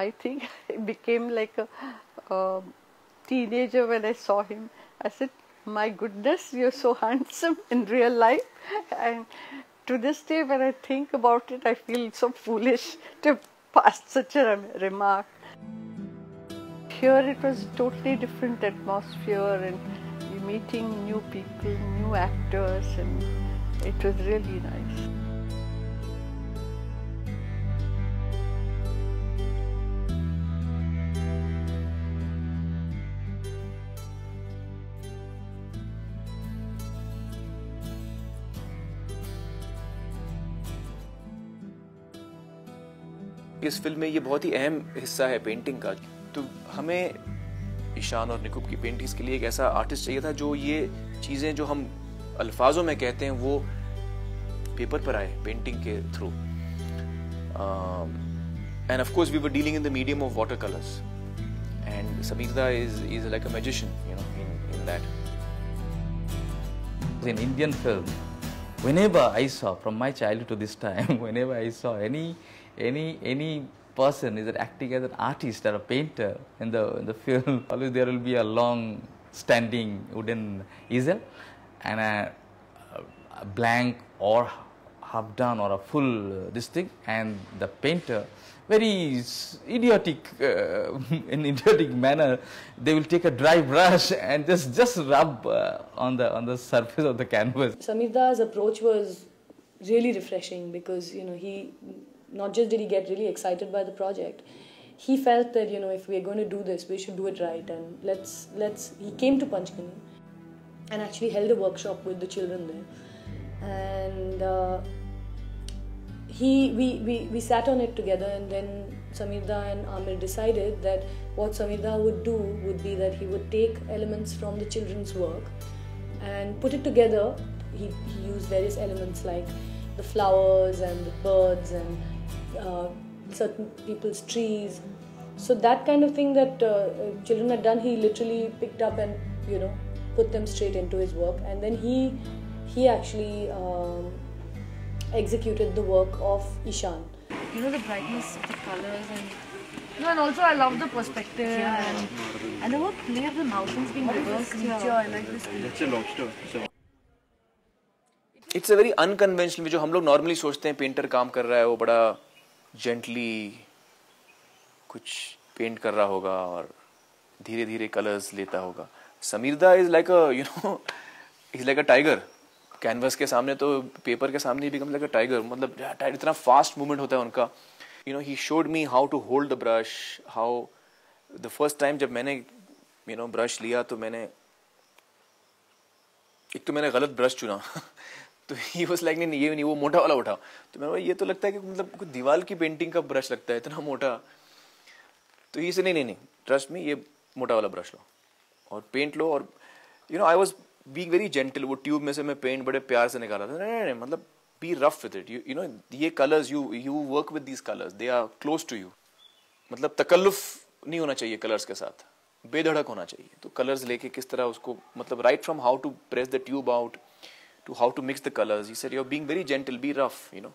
I think I became like a teenager when I saw him. I said, my goodness, you're so handsome in real life, and to this day when I think about it, I feel so foolish to pass such a remark. Here it was a totally different atmosphere and meeting new people, new actors, and it was really nice. इस film में ये बहुत ही अहम हिस्सा है painting का, तो हमें ईशान और निकुब की पेंटिंग्स के लिए एक ऐसा आर्टिस्ट चाहिए था जो ये चीज़ें जो हम अल्फाजों में कहते हैं वो पेपर पर आए पेंटिंग के through. And of course we were dealing in the medium of water colours and Sameer da is like a magician, you know, in that. In Indian film, whenever I saw from my childhood to this time, whenever I saw any person is acting as an artist or a painter in the film, always there will be a long standing wooden easel and a blank or half done or a full this thing, and the painter very idiotic in idiotic manner they will take a dry brush and just rub on the surface of the canvas. Samir Da's approach was really refreshing because, you know, he not just did he get really excited by the project, he felt that, you know, if we're going to do this, we should do it right, and let's. He came to Panchgani and actually held a workshop with the children there, and we sat on it together, and then Samir Da and Aamir decided that what Samir Da would do would be that he would take elements from the children's work and put it together. He used various elements like the flowers and the birds and certain people's trees, so that kind of thing that children had done, he literally picked up and, you know, put them straight into his work, and then he actually executed the work of Ishaan. You know, the brightness of the colors, and you know, and also I love the perspective, yeah. and the whole play of the mountains being reversed here. I like this. That's a lobster. So. It's a very unconventional. जो हम लोग normally सोचते हैं painter काम कर रहा है वो बड़ा जेंटली कुछ पेंट कर रहा होगा और धीरे धीरे कलर्स लेता होगा. Sameer da is like a, you know, is like a tiger. Canvas के सामने तो पेपर के सामने ही बिकम लाइक अ टाइगर. मतलब इतना फास्ट मूवमेंट होता है उनका. You know, he showed me how to hold the brush, how the first time जब मैंने, यू नो, ब्रश लिया तो मैंने गलत ब्रश चुना. तो ही वाज लाइक नहीं, ये नहीं, वो मोटा वाला उठाओ. तो मैंने बोला ये तो लगता है कि मतलब दीवार की पेंटिंग का ब्रश लगता है, इतना मोटा. तो ही से नहीं, ट्रस्ट मी, ये मोटा वाला ब्रश लो और पेंट लो. और you know, I was being very gentle. वो ट्यूब में से मैं पेंट बड़े प्यार से निकाला था. नहीं, मतलब be rough with it. You know, ये colours, you work with these colours, they are close to you. मतलब तकल्लुफ नहीं होना चाहिए कलर्स के साथ, बेधड़क होना चाहिए. तो कलर्स लेके किस तरह उसको, मतलब right from how to press the tube out to how to mix the colors, he said, you're being very gentle, be rough, you know.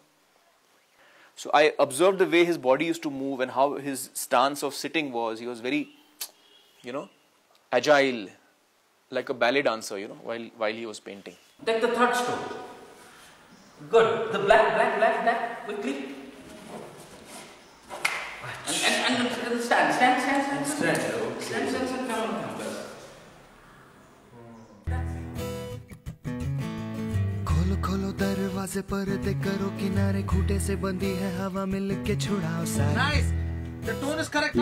So I observed the way his body used to move and how his stance of sitting was. He was very, you know, agile, like a ballet dancer, you know, while he was painting. Take the third stone. Good. The black quickly. And stand. Come on. दरवाजे पर दे करो किनारे, घूटे से बंदी है हवा, मिल के छुड़ाओ सारे. Nice. The tone is correct.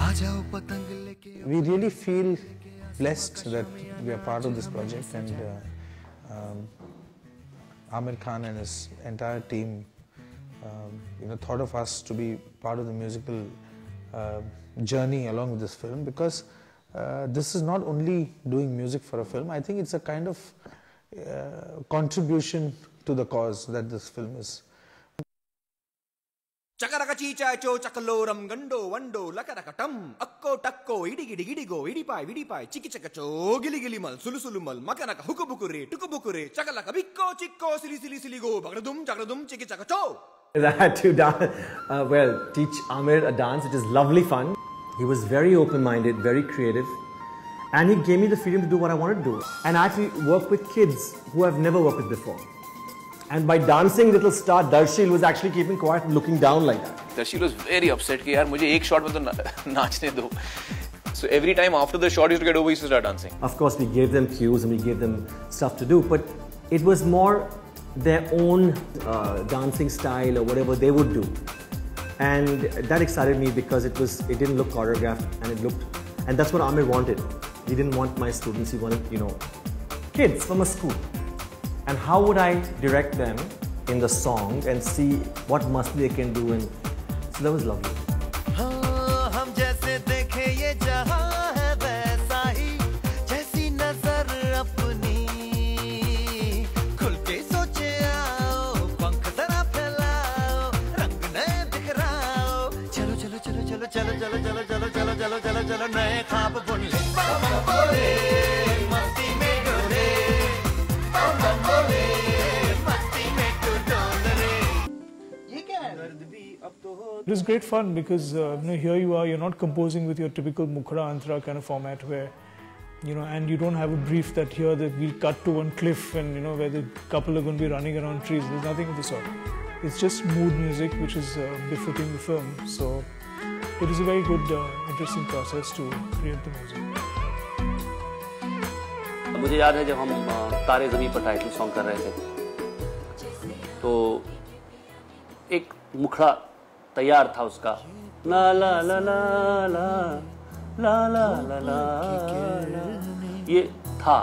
आ जाओ पतंग लेके. We really feel blessed that we are part of this project, and Aamir Khan and his entire team, you know, thought of us to be part of the musical journey along with this film, because this is not only doing music for a film. I think it's a kind of contribution to the cause that this film is. Chakaraka chicha cho chakaloram gando wando lakarakatam akko takko idigidigidigo idipai chiki chakacho gilimal sulusulumal makanaka hukubukure tukubukure chakalaka bikko chikko silisiligo bagradum chiki chakacho. I had to dance, teach Aamir a dance. It is lovely fun. He was very open-minded, very creative. And he gave me the freedom to do what I wanted to do, and actually work with kids who I've never worked with before. And by dancing little star, Darsheel was actually keeping quiet and looking down like that. Darsheel was very upset कि यार मुझे एक shot में तो नाचने दो. So every time after the shot, he used to get over, he used to start dancing. Of course, we gave them cues and we gave them stuff to do, but it was more their own dancing style or whatever they would do, and that excited me because it didn't look choreographed and and that's what Aamir wanted. He didn't want my students; he wanted kids from a school. And how would I direct them in the song and see what muscle they can do? And so that was lovely. It was great fun because here you are, you're not composing with your typical mukhra antra kind of format where and you don't have a brief that here that we'll cut to one cliff and where the couple are going to be running around trees. There's nothing of the sort. It's just mood music which is befitting the film. So it was a very good, interesting process to create the music. मुझे याद है जब हम तारे ज़मीन पर title song कर रहे थे तो एक मुखड़ा तैयार था उसका ला ला ला ला ला ला ला ला ला ये था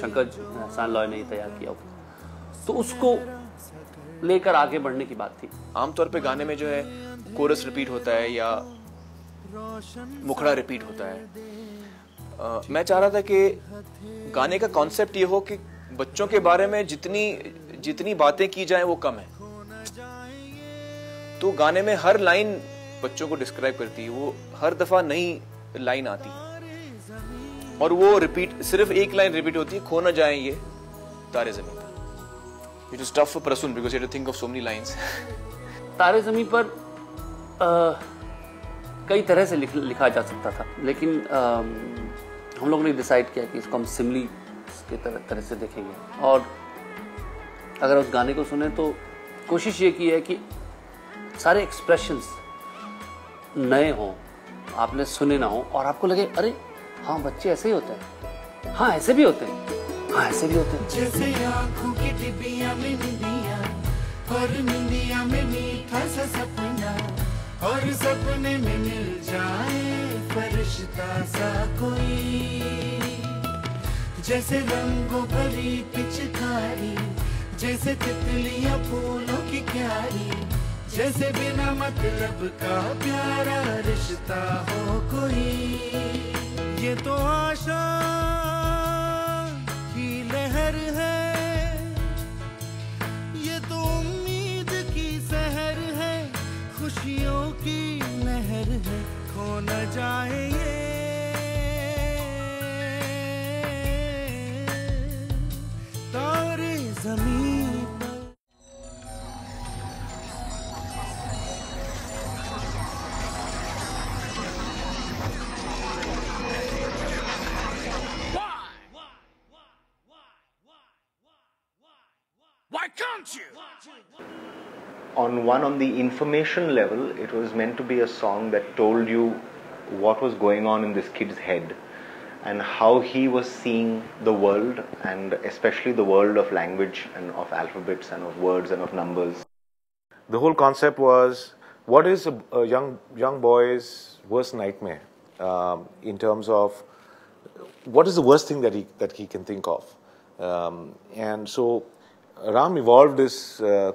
शंकर एहसान लॉय ने ही तैयार किया तो उसको लेकर आगे बढ़ने की बात थी। आमतौर पे गाने में जो है कोरस रिपीट होता है या मुखड़ा रिपीट होता है। मैं चाह रहा था कि गाने का कॉन्सेप्ट ये हो कि बच्चों के बारे में जितनी बातें की जाएं वो कम है। तो गाने में हर लाइन बच्चों को डिस्क्राइब करती है, वो हर दफा नई लाइन आती और वो रिपीट सिर्फ एक लाइन रिपीट होती है, खो ना जाए ये Taare Zameen Par. It is tough for Prasoon because you have to think of so many lines. Taare Zameen पर कई तरह से लिखा जा सकता था लेकिन हम लोगों ने डिसाइड किया कि इसको हम सिमली के तरह से देखेंगे और अगर उस गाने को सुने तो कोशिश ये की है कि सारे एक्सप्रेशंस नए हों, आपने सुने ना हो और आपको लगे अरे हाँ बच्चे ऐसे ही होते हैं, हाँ ऐसे भी होते हैं, हाँ ऐसे भी होते हैं। जैसे आँखों की डिबिया में मिलिया और मिलिया में मीठा सा सपना और सपने में मिल जाए फरिश्ता सा कोई जैसे रंगों भरी पिचकारी जैसे तितलियां फूलों की क्यारी जैसे बिना मतलब का प्यारा रिश्ता हो कोई ये तो आशा की लहर है ये तो उम्मीद की सहर है खुशियों की नहर है खो न जाए तारे ज़मीन पर। Why can't you? On the information level, it was meant to be a song that told you what was going on in this kid's head and how he was seeing the world and especially the world of language and of alphabets and of words and of numbers. The whole concept was what is a young boy's worst nightmare in terms of what is the worst thing that he can think of, and so Ram evolved this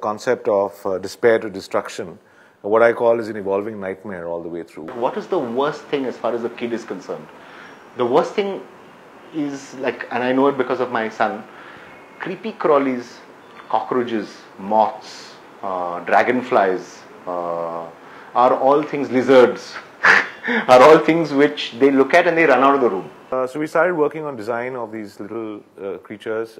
concept of despair to destruction, what I call is an evolving nightmare all the way through. What is the worst thing as far as the kid is concerned? The worst thing is like, and I know it because of my son, creepy crawlies, cockroaches, moths, dragonflies, are all things, lizards, are all things which they look at and they run out of the room. So we started working on design of these little creatures.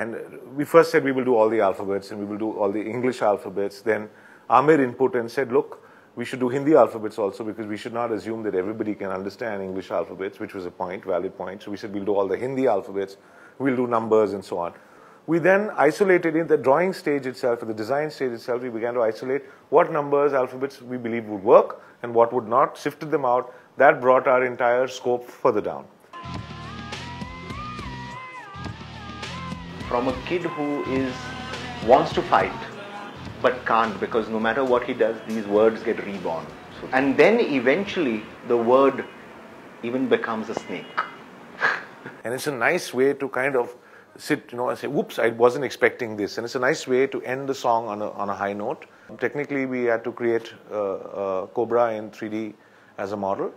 And we first said we will do all the alphabets and we will do all the English alphabets. Then Aamir input and said, look, we should do Hindi alphabets also because we should not assume that everybody can understand English alphabets, which was a valid point. So we said we'll do all the Hindi alphabets, we'll do numbers and so on. we then isolated in the drawing stage itself, the design stage itself, we began to isolate what numbers, alphabets we believed would work and what would not, shifted them out. That brought our entire scope further down. From a kid who wants to fight but can't, because no matter what he does, these words get reborn. And then eventually the word even becomes a snake. And it's a nice way to kind of sit, you know, and say, whoops, I wasn't expecting this. And it's a nice way to end the song on a high note. Technically, we had to create Cobra in 3D as a model.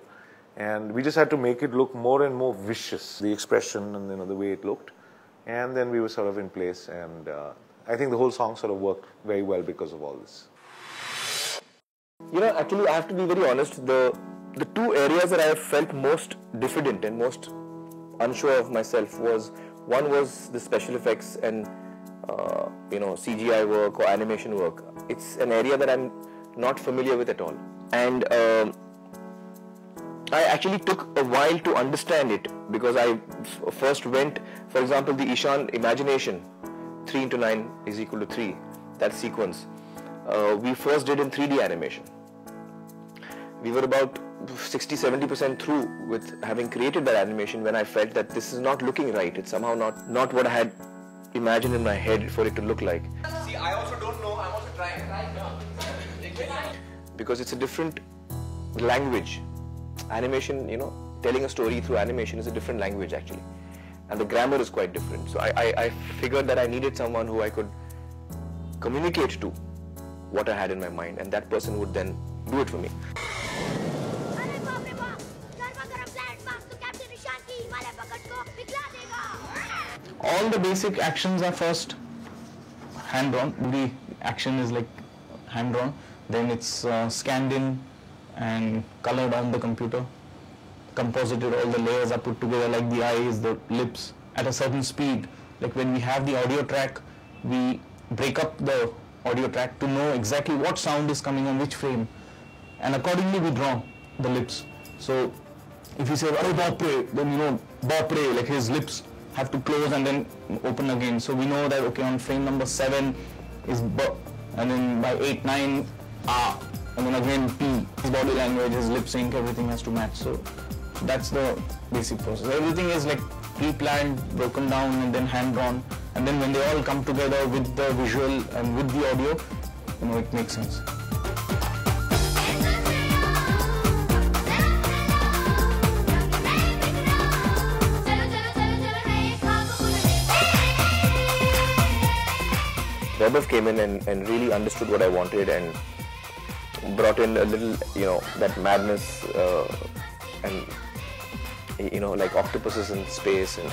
And we just had to make it look more and more vicious, the expression and, you know, the way it looked. And then we were sort of in place, and I think the whole song sort of worked very well because of all this. You know, actually, I have to be very honest, the two areas that I have felt most diffident and most unsure of myself was, one was the special effects and, you know, CGI work or animation work. It's an area that I'm not familiar with at all. And I actually took a while to understand it, because I first went, for example, the Ishaan imagination, 3 into 9 is equal to 3, that sequence, we first did in 3D animation. We were about 60-70% through with having created that animation when I felt that this is not looking right. It's somehow not what I had imagined in my head for it to look like. See, I also don't know, I'm also trying. Because it's a different language. Animation, you know, telling a story through animation is a different language actually. And the grammar is quite different. So I figured that I needed someone who I could communicate to what I had in my mind, and that person would then do it for me. All the basic actions are first hand-drawn. The action is like hand-drawn, then it's scanned in and colored on the computer, composited, all the layers are put together like the eyes, the lips, at a certain speed. Like when we have the audio track, we break up the audio track to know exactly what sound is coming on which frame, and accordingly we draw the lips. So if you say, "Arey Bapre," then you know, Bapre, like his lips have to close and then open again. So we know that, okay, on frame number 7 is B, and then by 8, 9, ah, and then again P. His body language, his lip sync, everything has to match. So that's the basic process. Everything is like pre-planned, broken down, and then hand-drawn. And then when they all come together with the visual and with the audio, you know, it makes sense. Vaibhav came in and really understood what I wanted and brought in a little, you know, that madness and, you know, like octopuses in space, and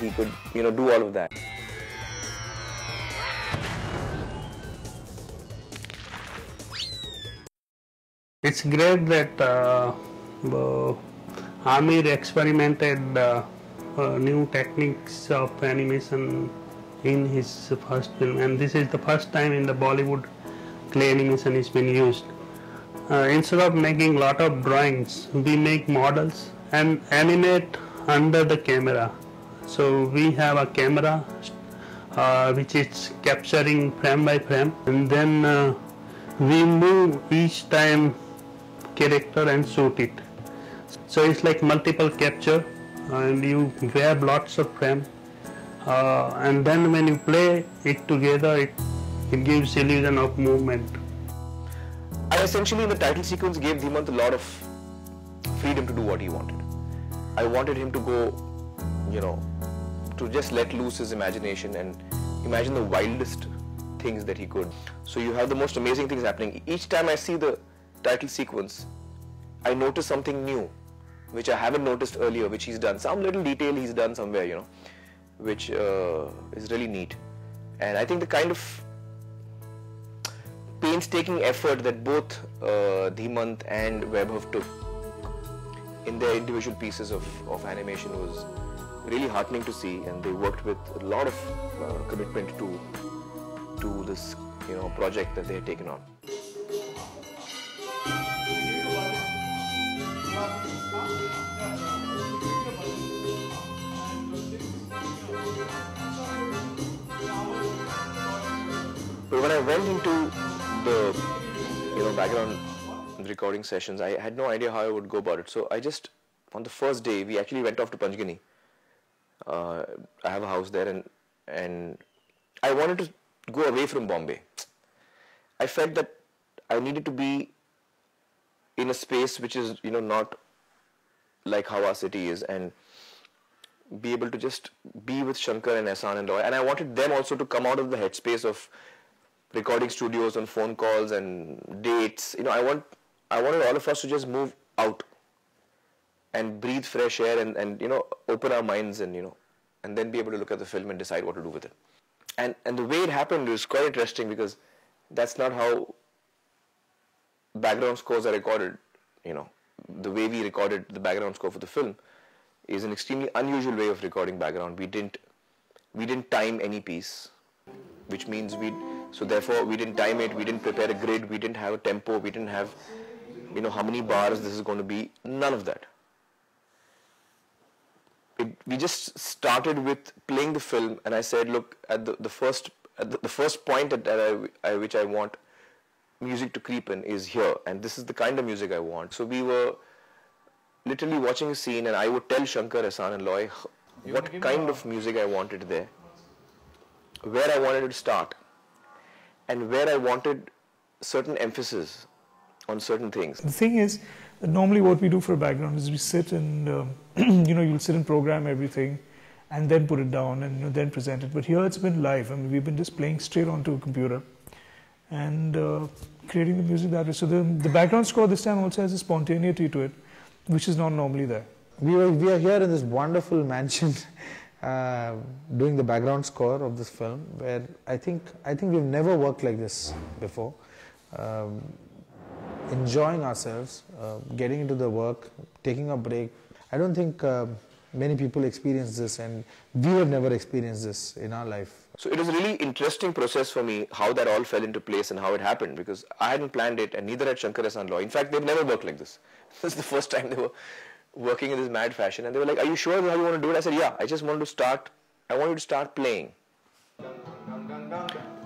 he could, you know, do all of that. It's great that Aamir experimented new techniques of animation in his first film, and this is the first time in the Bollywood clay animation is being used. Instead of making a lot of drawings, we make models and animate under the camera. So we have a camera which is capturing frame by frame, and then we move each time character and shoot it. So it's like multiple capture, and you grab lots of frame, and then when you play it together, it gives illusion of movement. I essentially in the title sequence gave Diemuth a lot of freedom to do what he wanted. I wanted him to go, you know, to just let loose his imagination and imagine the wildest things that he could. So you have the most amazing things happening. Each time I see the title sequence, I notice something new, which I haven't noticed earlier, which he's done. Some little detail he's done somewhere, you know, which is really neat. And I think the kind of painstaking effort that both Diemuth and Vaibhav took in their individual pieces of animation was really heartening to see, and they worked with a lot of commitment to this, you know, project that they had taken on. went into the background recording sessions. I had no idea how I would go about it. So I just, on the first day, we actually went off to Panchgani. I have a house there, and I wanted to go away from Bombay. I felt that I needed to be in a space which is, not like how our city is, and be able to just be with Shankar and Ehsaan and Loy. And I wanted them also to come out of the headspace of recording studios and phone calls and dates. I wanted all of us to just move out and breathe fresh air and open our minds and then be able to look at the film and decide what to do with it. And the way it happened is quite interesting, because that's not how background scores are recorded. The way we recorded the background score for the film is an extremely unusual way of recording background. We didn't time any piece, which means therefore we didn't time it, we didn't prepare a grid, we didn't have a tempo, we didn't have how many bars this is going to be, none of that. We just started with playing the film, and I said, look, at the first point at which I want music to creep in is here, and this is the kind of music I want. So we were literally watching a scene, and I would tell Shankar, Ehsaan and Loy what kind of music I wanted there, where I wanted it to start, and where I wanted certain emphasis on certain things. The thing is, normally what we do for a background is we sit and, you'll sit and program everything and then put it down and then present it. But here it's been live. I mean, we've been just playing straight onto a computer and creating the music that way. So the background score this time also has a spontaneity to it, which is not normally there. We are here in this wonderful mansion doing the background score of this film, where I think we've never worked like this before. Enjoying ourselves, getting into the work, taking a break. I don't think many people experience this, and we have never experienced this in our life. So it was a really interesting process for me, how that all fell into place and how it happened, because I hadn't planned it, and neither had Shankar Ehsaan Loy. In fact, they've never worked like this. This is the first time they were working in this mad fashion, and they were like, are you sure how you want to do it? I said, yeah, I just want to start, I want you to start playing.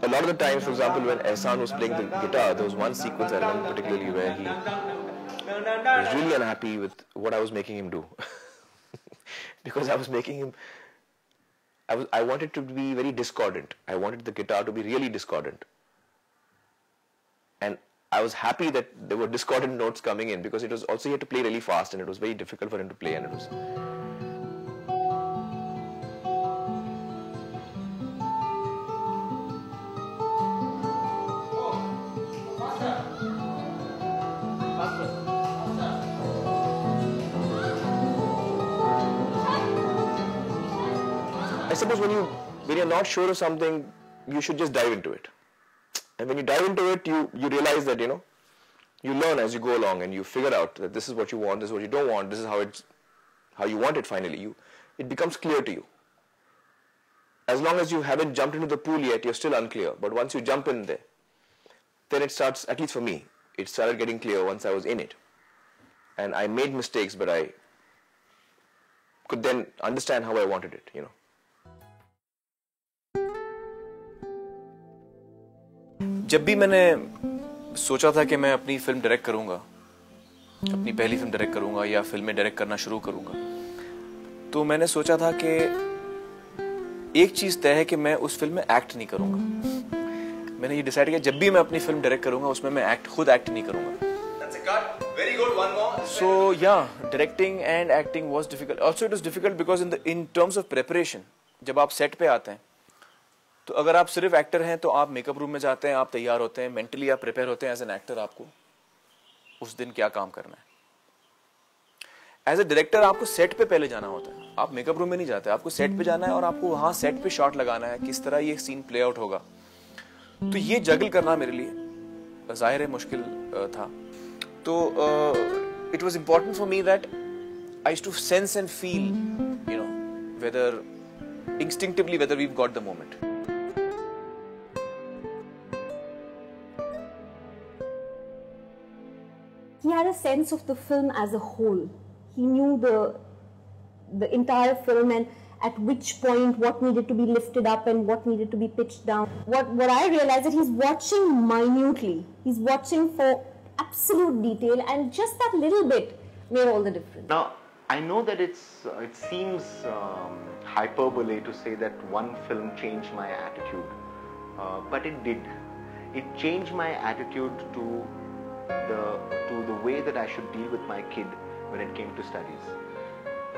A lot of the times, for example, when Ehsaan was playing the guitar, there was one sequence I remember particularly where he was really unhappy with what I was making him do. Because I was making him, I wanted to be very discordant. I wanted the guitar to be really discordant. And I was happy that there were discordant notes coming in, because it was also, he had to play really fast, and it was very difficult for him to play, and it was... I suppose when you're not sure of something, you should just dive into it. And when you dive into it, you realize that, you learn as you go along, and you figure out that this is what you want, this is what you don't want, this is how you want it finally. It becomes clear to you. As long as you haven't jumped into the pool yet, you're still unclear. But once you jump in there, then it starts, at least for me, it started getting clear once I was in it. And I made mistakes, but I could then understand how I wanted it, जब भी मैंने सोचा था कि मैं अपनी film direct करूंगा, अपनी पहली फिल्म डायरेक्ट करूंगा या फिल्में डायरेक्ट करना शुरू करूंगा, तो मैंने सोचा था कि एक चीज़ तय है कि मैं उस फिल्म में एक्ट नहीं करूंगा। मैंने ये डिसाइड किया, जब भी मैं अपनी फिल्म डायरेक्ट करूंगा उसमें मैं खुद एक्ट नहीं करूंगा। सो या directing and acting was difficult, also it is difficult because in terms of preparation, जब आप सेट पे आते हैं तो अगर आप सिर्फ एक्टर हैं तो आप मेकअप रूम में जाते हैं, आप तैयार होते हैं, मेंटली आप प्रिपेयर होते हैं एज एन एक्टर, आपको उस दिन क्या काम करना है। एज ए डायरेक्टर आपको सेट पे पहले जाना होता है, आप मेकअप रूम में नहीं जाते, आपको सेट पे जाना है और आपको वहां सेट पे शॉट लगाना है, किस तरह ये सीन प्ले आउट होगा। तो ये जगल करना मेरे लिए जाहिर है मुश्किल था। तो it was important for me that I to sense and feel whether instinctively whether we got the moment. He had a sense of the film as a whole. He knew the entire film, and at which point what needed to be lifted up and what needed to be pitched down. What I realized that he's watching minutely. He's watching for absolute detail, and just that little bit made all the difference. Now, I know that it seems hyperbole to say that one film changed my attitude, but it did. It changed my attitude to the way that I should deal with my kid when it came to studies.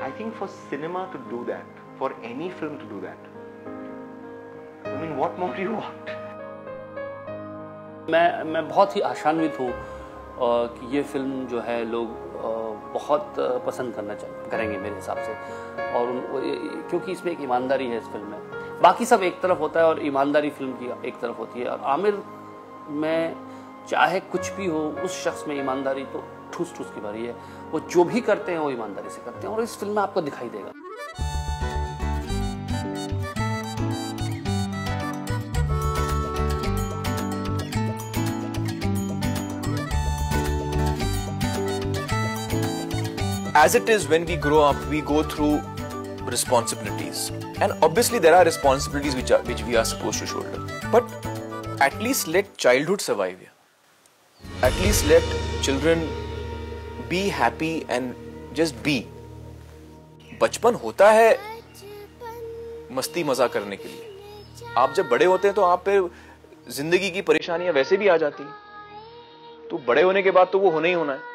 I think for cinema to do that, for any film to do that, I mean, what more do you want? मैं बहुत ही आशान्वित हूँ कि ये film जो है लोग बहुत पसंद करना करेंगे मेरे हिसाब से, और क्योंकि इसमें एक ईमानदारी है इस फिल्म में, बाकी सब एक तरफ होता है और ईमानदारी फिल्म की एक तरफ होती है, और आमिर में चाहे कुछ भी हो उस शख्स में ईमानदारी तो ठूस ठूस की भरी है। वो जो भी करते हैं वो ईमानदारी से करते हैं और इस फिल्म में आपको दिखाई देगा। As it is, when we grow up, we go through responsibilities, and obviously there are responsibilities which we are supposed to shoulder. But at least let childhood survive here. At least let children be happy and just be. बचपन होता है मस्ती मजा करने के लिए। आप जब बड़े होते हैं तो आप पे जिंदगी की परेशानियां वैसे भी आ जाती हैं। तो बड़े होने के बाद तो वो होना ही होना है।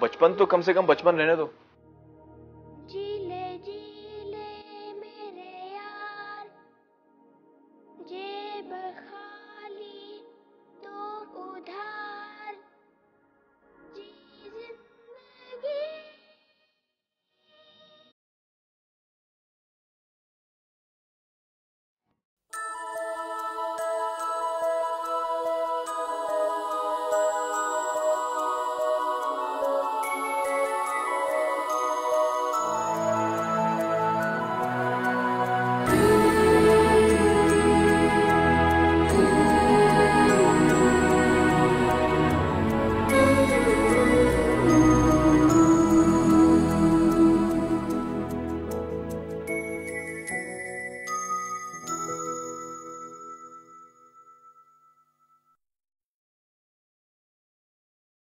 बचपन तो कम से कम बचपन रहने दो।